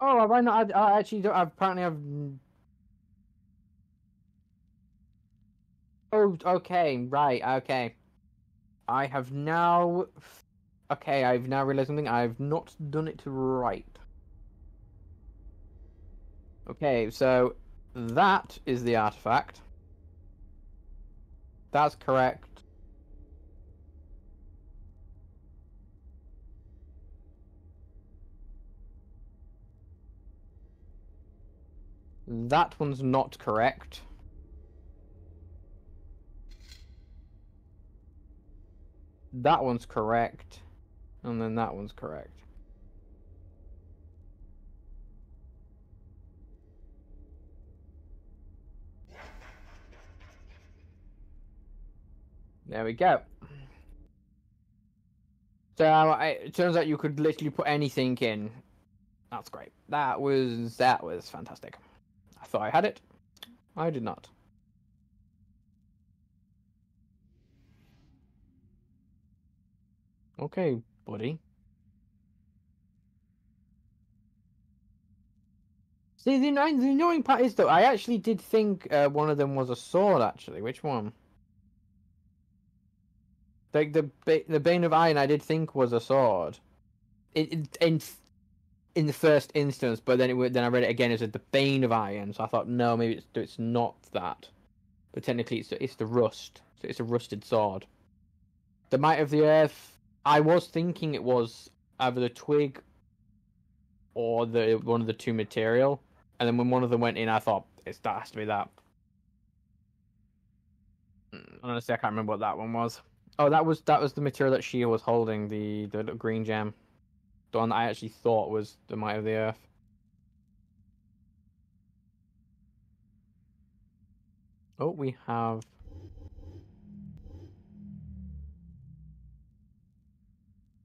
Oh, have I not? I actually don't. Apparently, I've. Oh, okay, right, okay. I have now. Okay, I've now realized something. I've not done it right. Okay, so that is the artifact. That's correct. That one's not correct. That one's correct. And then that one's correct. There we go. So it turns out you could literally put anything in. That's great. That was fantastic. I thought I had it. I did not. Okay, buddy. See, the annoying part is though, I actually did think one of them was a sword. Actually, which one? Like the Bane of Iron, I did think was a sword, in the first instance. But then I read it again as the Bane of Iron, so I thought no, maybe it's not that. But technically, it's the rust. So it's a rusted sword. The Might of the Earth. I was thinking it was either the twig or the one of the two material. And then when one of them went in, I thought that has to be that. Honestly, I can't remember what that one was. Oh, that was the material that she was holding, the little green gem. The one that I actually thought was the Might of the Earth. Oh, we have...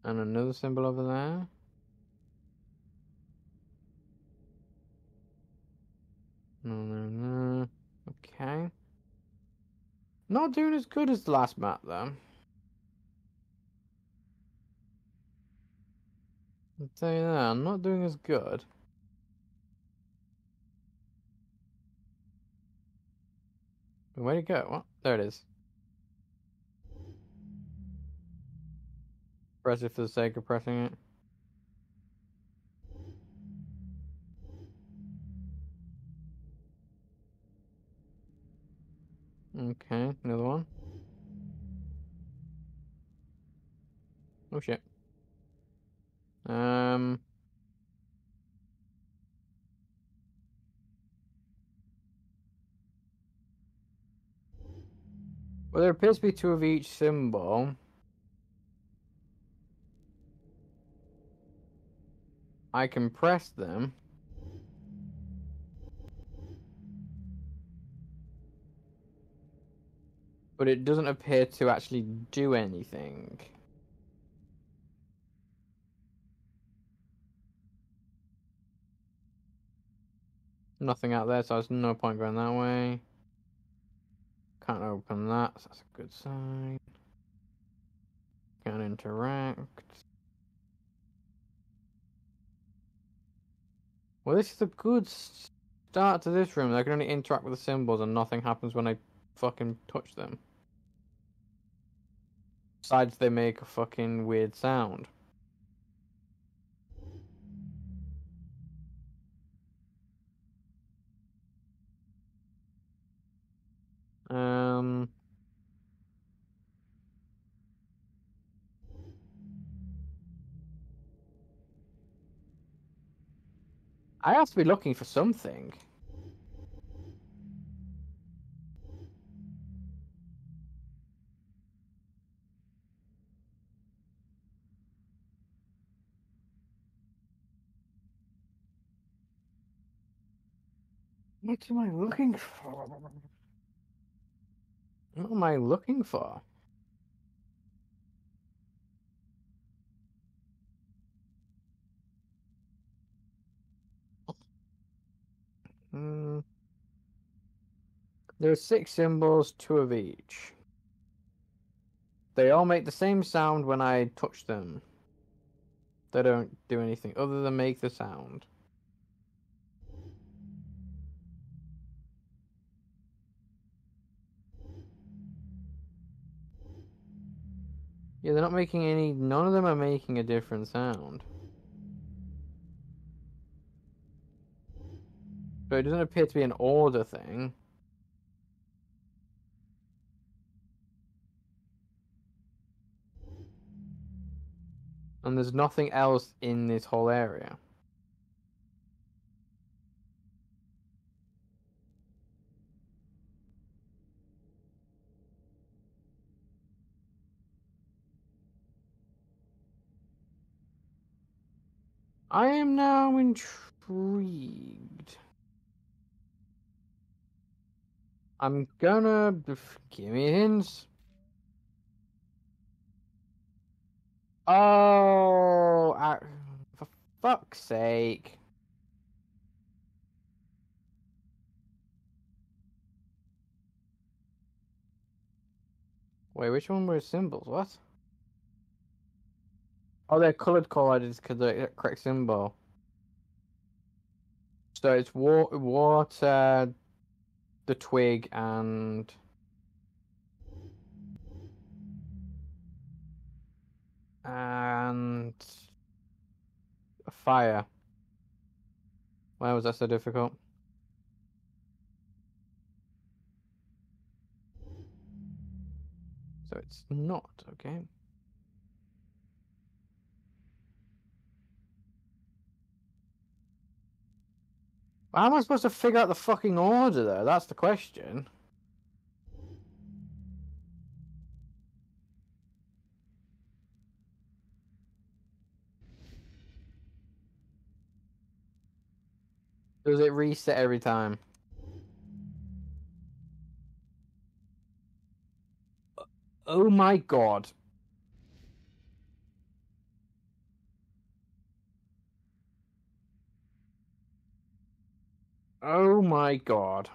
And another symbol over there. No. Okay. Not doing as good as the last map, though. I'll tell you that, I'm not doing as good. Where'd it go? Oh, there it is. Press it for the sake of pressing it. Okay, another one. Oh shit. Well, there appears to be two of each symbol. I can press them. But it doesn't appear to actually do anything. Nothing out there, so there's no point going that way. Can't open that, so that's a good sign. Can't interact. Well, this is a good start to this room. I can only interact with the symbols and nothing happens when I fucking touch them. Besides, they make a fucking weird sound. I have to be looking for something. What am I looking for? What am I looking for? There are 6 symbols, 2 of each. They all make the same sound when I touch them. They don't do anything other than make the sound. Yeah, they're not making any... None of them are making a different sound. But it doesn't appear to be an order thing. And there's nothing else in this whole area. I am now intrigued. I'm gonna... give me hints. Oh, for fuck's sake. Wait, which one were symbols? What? Oh, they're coloured collided because they're the correct symbol. So it's water, the twig, and... a fire. Why was that so difficult? So it's not, okay. How am I supposed to figure out the fucking order, though? That's the question. Does it reset every time? Oh my god. Oh my god.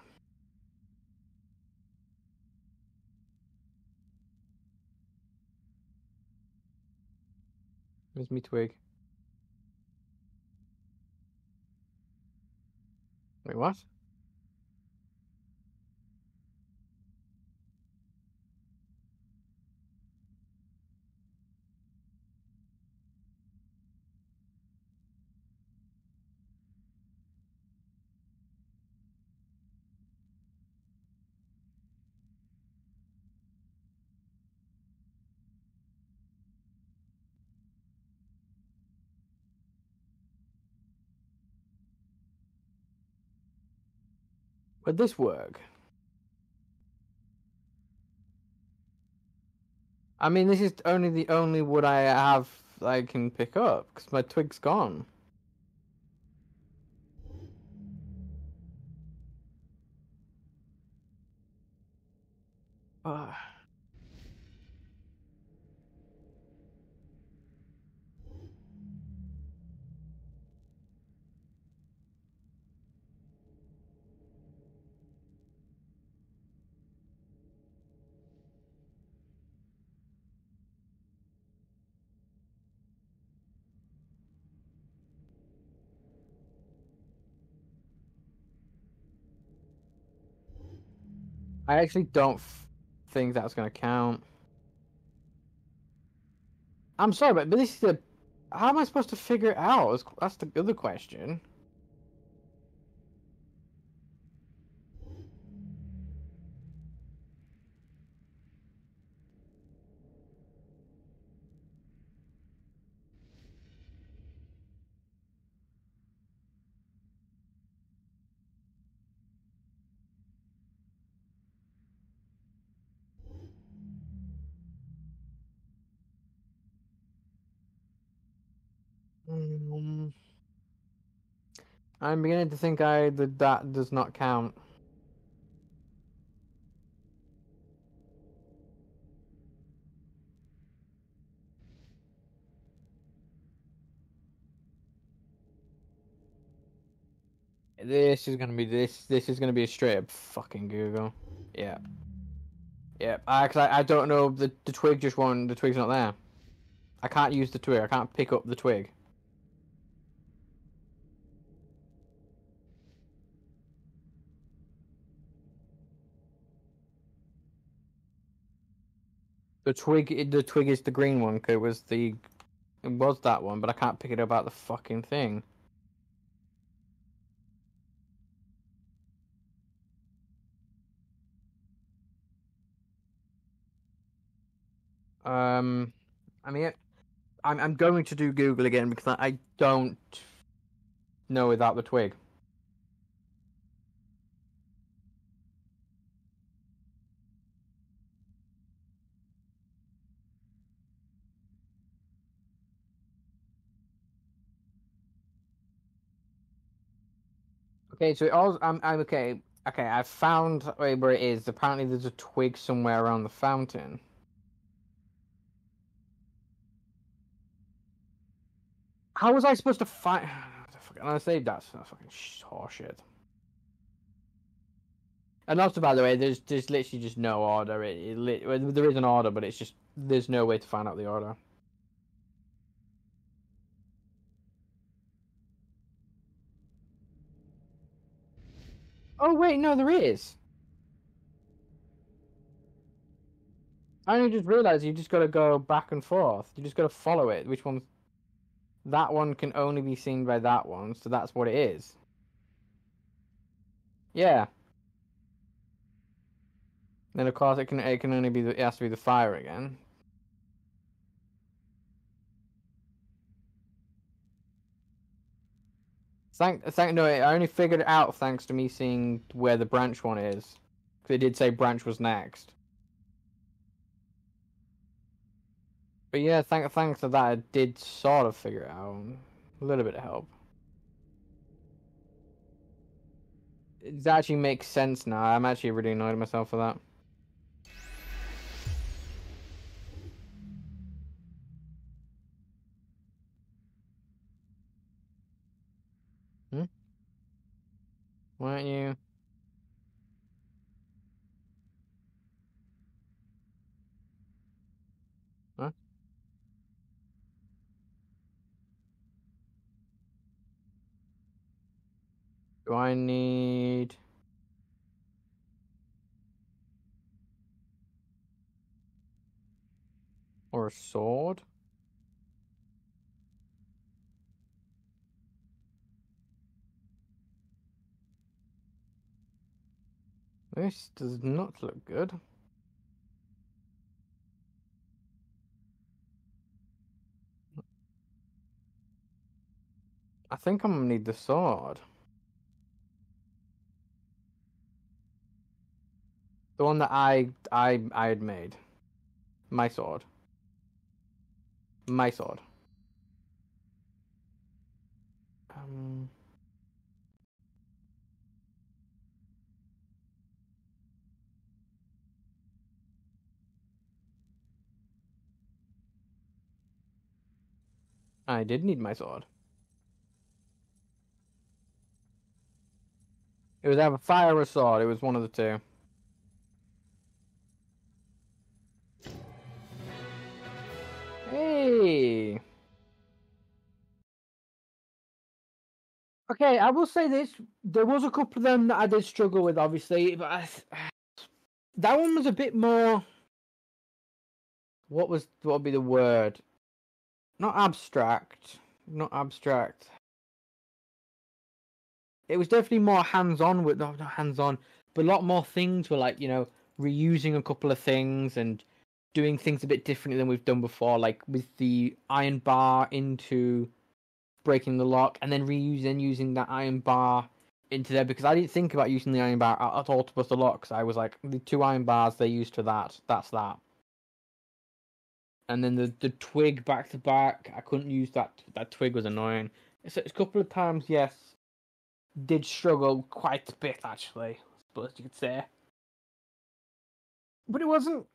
Where's me twig? Wait, what? Would this work? I mean, this is only the only wood I have that I can pick up, because my twig's gone. I actually don't think that's going to count. I'm sorry, but this is the... How am I supposed to figure it out? That's the other question. I'm beginning to think that does not count. This is gonna be a straight up fucking Google. Yeah. Yeah, because I don't know, the twig just won't, the twig's not there. I can't use the twig, I can't pick up the twig. The twig is the green one, because it was that one, but I can't pick it up out the fucking thing. I mean, I'm going to do Google again, because I don't know without the twig. Okay, so it all, I'm okay. Okay, I found where it is. Apparently, there's a twig somewhere around the fountain. How was I supposed to find? Honestly, that's fucking horseshit. And also, by the way, there's literally just no order. There is an order, but it's just there's no way to find out the order. Oh, wait, no, there is. I only just realised you just got to go back and forth. You just got to follow it. Which one? That one can only be seen by that one, so that's what it is. Yeah. Then, of course, it can only be... It has to be the fire again. No, I only figured it out thanks to me seeing where the branch one is. Because it did say branch was next. But yeah, thanks to that, I did sort of figure it out. A little bit of help. It actually makes sense now. I'm actually really annoyed at myself for that. Why aren't you? Huh? Do I need... or a sword? This does not look good. I think I'm gonna need the sword. The one that I had made. My sword. My sword. I did need my sword. It was either fire or sword. It was one of the two. Hey! Okay, I will say this. There was a couple of them that I did struggle with, obviously, but that one was a bit more... What would be the word? Not abstract. Not abstract. It was definitely more hands-on. Not hands-on, but a lot more things were like, you know, reusing a couple of things and doing things a bit differently than we've done before, like with the iron bar into breaking the lock and then using that iron bar into there, because I didn't think about using the iron bar at all to bust the lock, so I was like, the two iron bars they used for that, that's that. And then the twig back to back, I couldn't use that. That twig was annoying. So it's a couple of times, yes, did struggle quite a bit, actually, I suppose you could say. But it wasn't...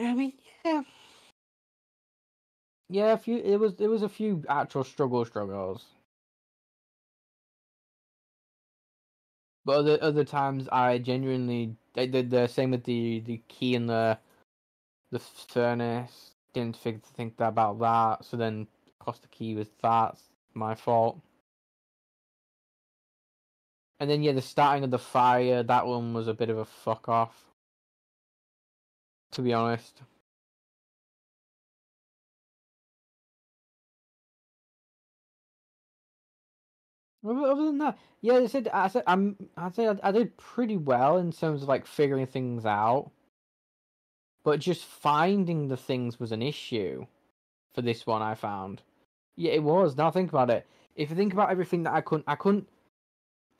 I mean, yeah. Yeah, it was a few actual struggles. But other times, I genuinely... I did the same with the key and the furnace. Didn't think about that, so then cost the key with that. My fault. And then, yeah, the starting of the fire, that one was a bit of a fuck off, to be honest. Other than that, yeah, I did pretty well in terms of like figuring things out, but just finding the things was an issue for this one, I found. Yeah, it was. Now think about it. If you think about everything that I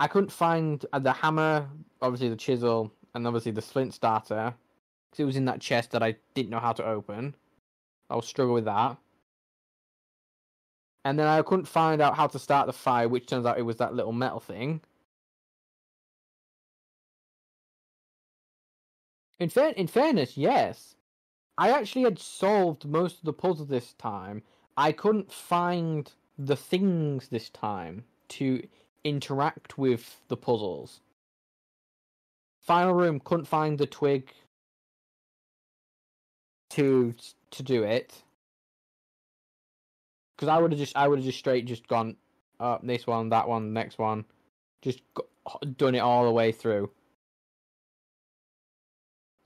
couldn't find the hammer, obviously the chisel, and obviously the flint starter, because it was in that chest that I didn't know how to open. I'll struggle with that. And then I couldn't find out how to start the fire, which turns out it was that little metal thing. In fairness, yes, I actually had solved most of the puzzle this time. I couldn't find the things this time to interact with the puzzles. Final room, couldn't find the twig to do it, because I would have just straight just gone up this one, that one, next one, just done it all the way through.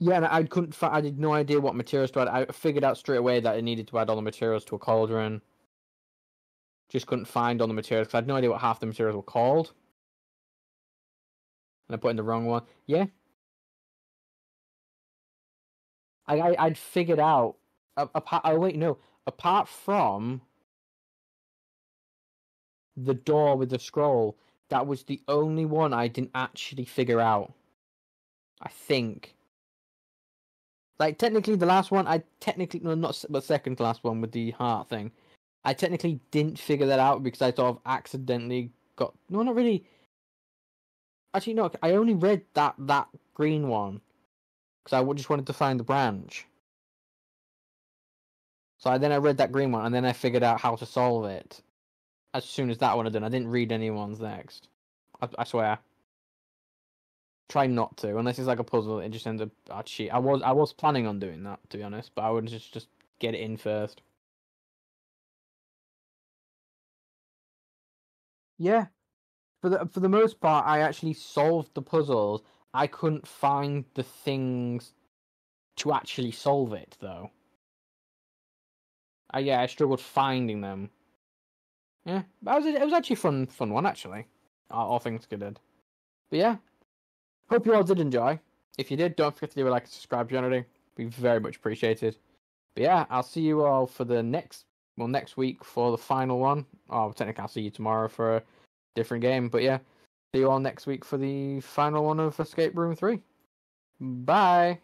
Yeah, and I had no idea what materials to add. I figured out straight away that I needed to add all the materials to a cauldron. Just couldn't find all the materials, because I had no idea what half the materials were called. And I put in the wrong one. Yeah. I'd figured out... Apart from... the door with the scroll, that was the only one I didn't actually figure out, I think. Like, technically, the last one, the second to last one with the heart thing, I technically didn't figure that out because I sort of accidentally got... No, not really. Actually, no, I only read that green one because I just wanted to find the branch. So then I read that green one, and then I figured out how to solve it as soon as that one had done. I didn't read anyone's next. I swear. Try not to, unless it's like a puzzle. It just ends up... I'd cheat. I was planning on doing that, to be honest, but I would just get it in first. Yeah, for the most part, I actually solved the puzzles. I couldn't find the things to actually solve it, though. I struggled finding them. Yeah, but it was actually a fun one, actually. All things considered. But yeah. Hope you all did enjoy. If you did, don't forget to leave a like and subscribe, generally. It'd be very much appreciated. But yeah, I'll see you all for the next week for the final one. Oh, technically I'll see you tomorrow for a different game. But yeah, See you all next week for the final one of Escape Room 3. Bye!